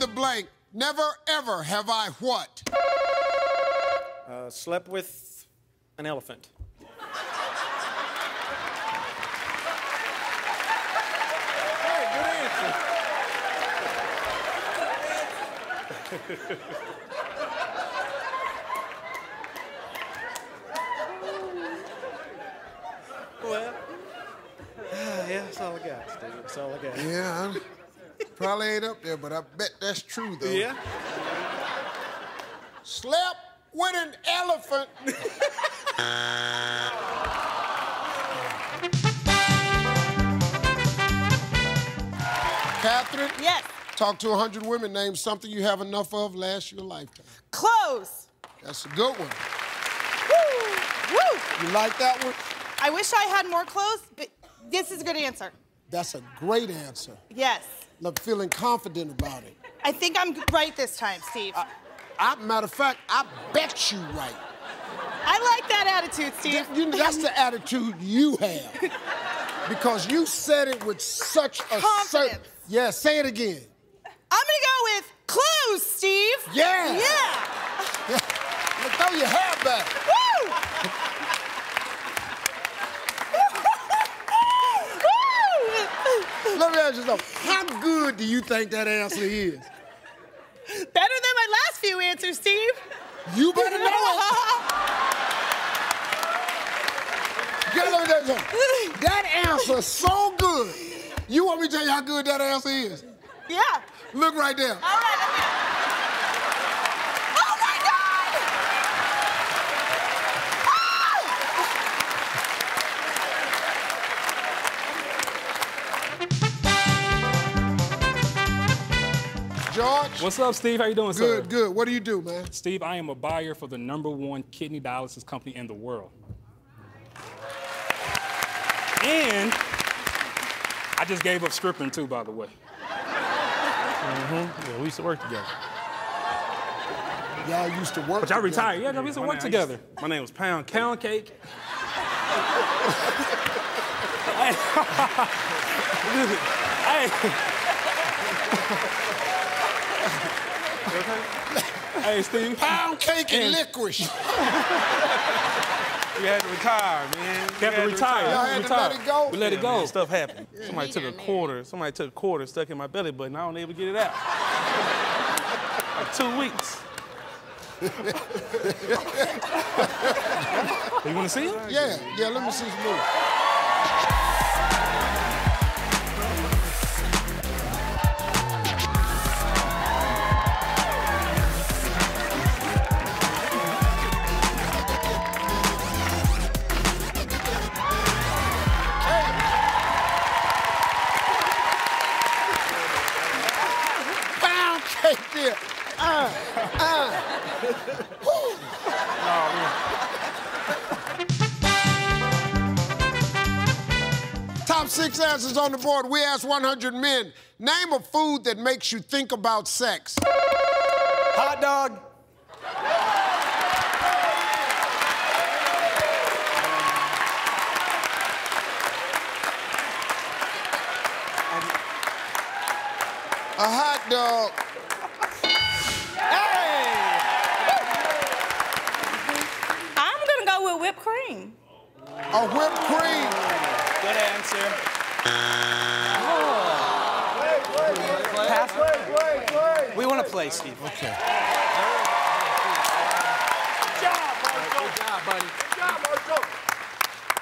the blank. Never, ever have I what? Slept with an elephant. Well, yeah, that's all I got, Steve. That's all I got. Yeah, probably ain't up there, but I bet that's true, though. Yeah. Slept with an elephant. Catherine? Yes. Talk to 100 women, name something you have enough of last your lifetime. Clothes. That's a good one. Woo! Woo! You like that one? I wish I had more clothes, but this is a good answer. That's a great answer. Yes. I'm feeling confident about it. I think I'm right this time, Steve. Matter of fact, I bet you right. I like that attitude, Steve. That's the attitude you have. Because you said it with such a certain... Yeah, say it again. I'm gonna go with clothes, Steve. Yeah. Yeah. Throw your hair back. Woo! Woo! Let me ask you something. How good do you think that answer is? Better than my last few answers, Steve. You better know it. Get over that joke. That answer's so good. You want me to tell you how good that answer is? Yeah. Look right there. All right, okay. Oh, my God! Ah! George? What's up, Steve? How you doing, sir? Good, good. What do you do, man? Steve, I am a buyer for the #1 kidney dialysis company in the world. And I just gave up scripting, too, by the way. Yeah, we used to work together. Y'all used to work together? But y'all retired. Yeah, we used to work together. My name was Pound Count Cake. Hey, Steve. Pound Cake and Licorice. We had to retire, man. Y'all had to let it go. We let it go. Man, stuff happened. Somebody took a quarter. Somebody took a quarter, stuck in my belly button. I don't even get it out. Like 2 weeks. You want to see it? Yeah, yeah. Let me see some more. Top 6 answers on the board. We asked 100 men, name a food that makes you think about sex. Hot dog. A hot dog. Whipped cream. A whipped cream. Good answer. Oh. Play. We want to play, Steve. Okay. Good job, Marco. Good job, buddy. Good job, Marco.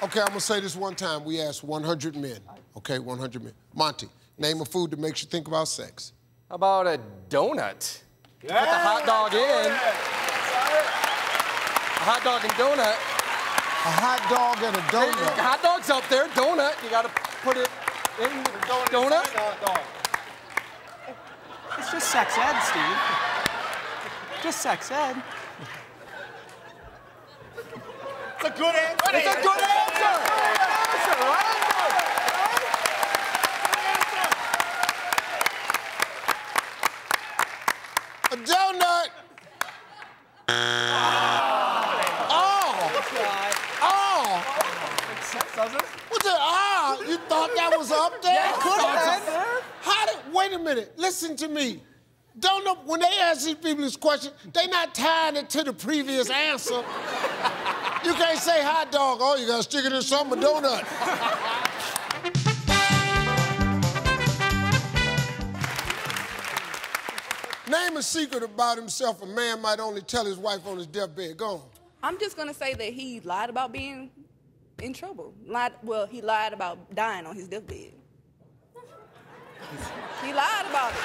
Okay, I'm gonna say this one time. We asked 100 men. Okay, 100 men. Monty, name a food that makes you think about sex. How about a donut? Yeah. Put the hot dog in. A hot dog and donut. A hot dog and a donut. Hey, hot dog's up there, donut. You gotta put it in the donut. Hot dog. It's just sex ed, Steve. Just sex ed. It's a good answer. It's a good answer. Right? A donut. What's that? Ah, you thought that was up there? Yeah, it could have been. Wait a minute. Listen to me. don't know, when they ask these people this question, they not tying it to the previous answer. You can't say hot dog, oh, you gotta stick it in something, a donut. Name a secret about himself a man might only tell his wife on his deathbed. Go on. I'm just gonna say that he lied about being in trouble. He lied about dying on his deathbed. He lied about it.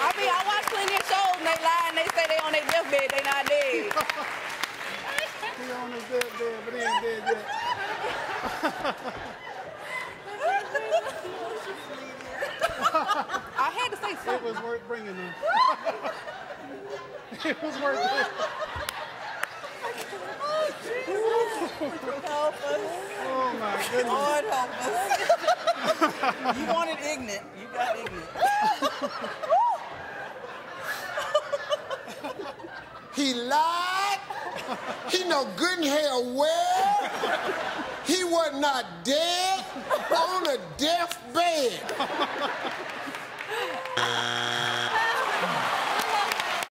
I mean, I watch plenty of shows and they lie and they say they on their deathbed, they not dead. He on his deathbed, but he ain't dead yet. I had to say something. It was worth bringing him. It was worth it. Help us. Oh, my goodness. Lord, help us. You wanted ignorant. You got ignorant. He lied. He know good and hell well. He was not dead on a deathbed.